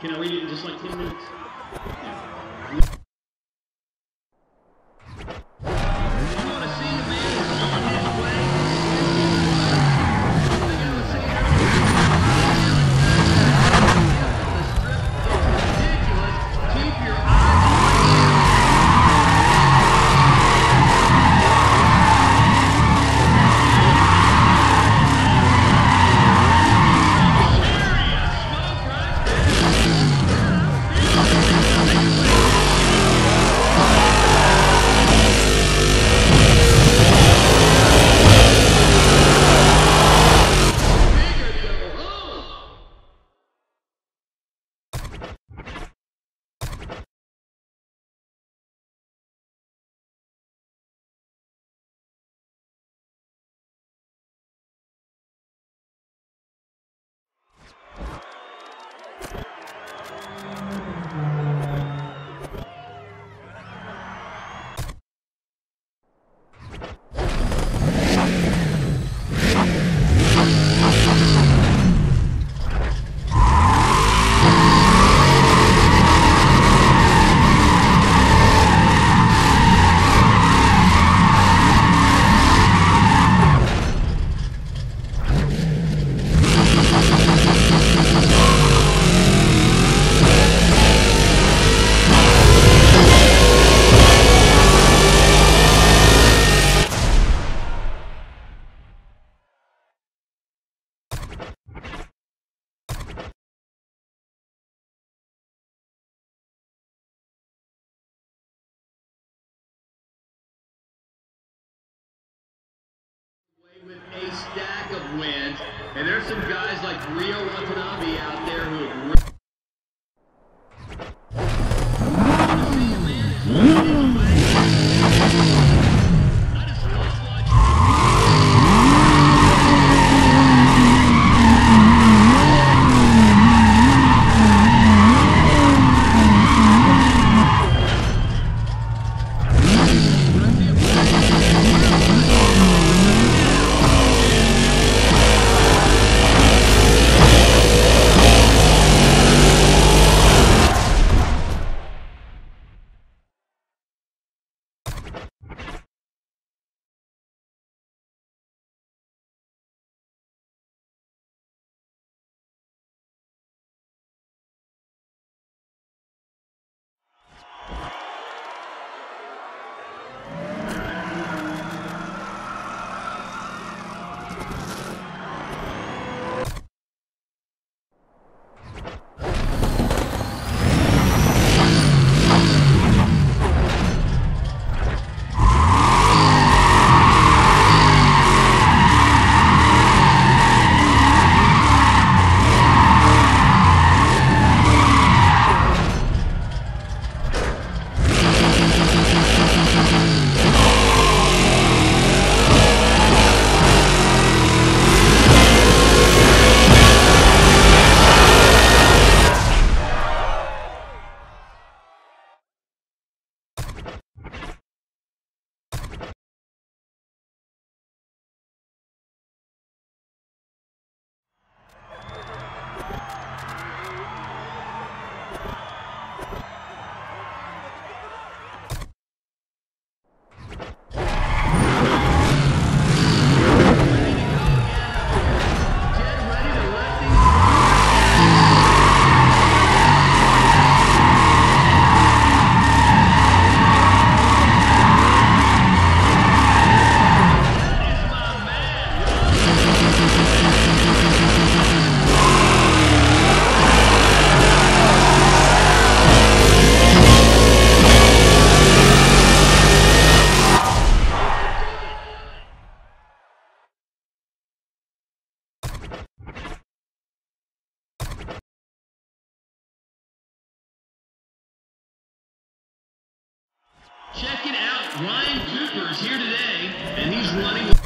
Can I read it in just like 10 minutes? Yeah. A stack of wins, and there's some guys like Rio Watanabe out there who have really Check it out, Ryan Cooper's here today, and he's running